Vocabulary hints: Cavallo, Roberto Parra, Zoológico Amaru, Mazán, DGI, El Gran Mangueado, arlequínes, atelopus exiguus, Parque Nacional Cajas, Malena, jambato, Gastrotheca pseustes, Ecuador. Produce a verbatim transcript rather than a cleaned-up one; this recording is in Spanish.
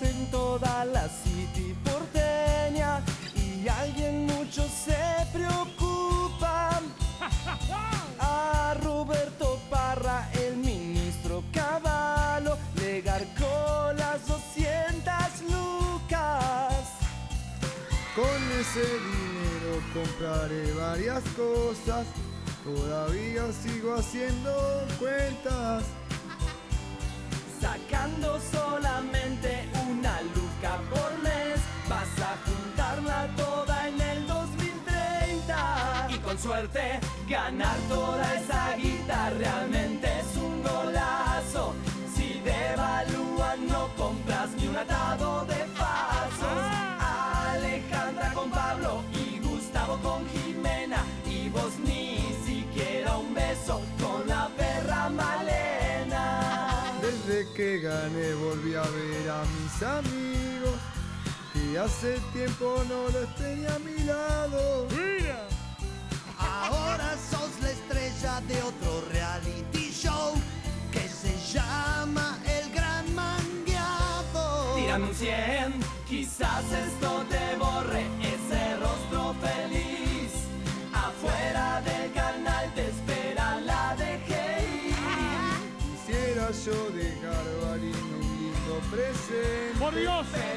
en toda la city porteña y alguien mucho se preocupa. A Roberto Parra, el ministro Cavallo, le garcó las doscientas lucas. Con ese dinero compraré varias cosas, todavía sigo haciendo cuentas. Sacando solamente una luca por mes, vas a juntarla toda en el dos mil treinta. Y con suerte, ganar toda esa guita realmente es un golazo. Si devalúan no compras ni un atado de falsos. Alejandra con Pablo y Gustavo con Jimena, y vos ni siquiera un beso con la perra Malena. Desde que gané volví a ver a mis amigos, que hace tiempo no los tenía a mi lado. ¡Mira! Ahora sos la estrella de otro reality show que se llama El Gran Mangueado. Tírame un cien, quizás esto te borre ese rostro feliz. Afuera del canal te espera la D G I. Quisiera yo dejar Barín un lindo presente. ¡Por Dios!